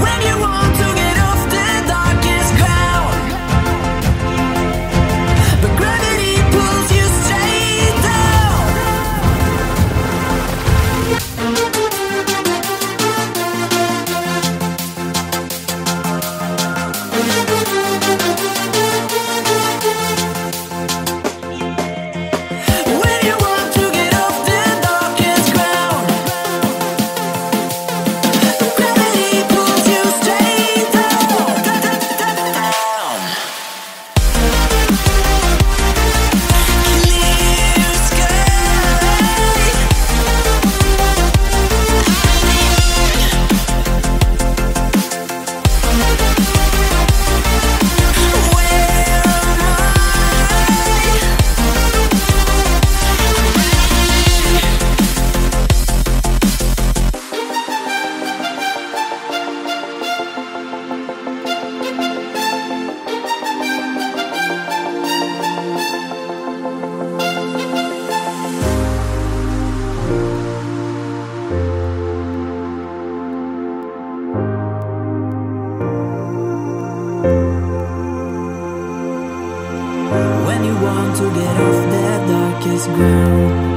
When you want to get off that darkest ground.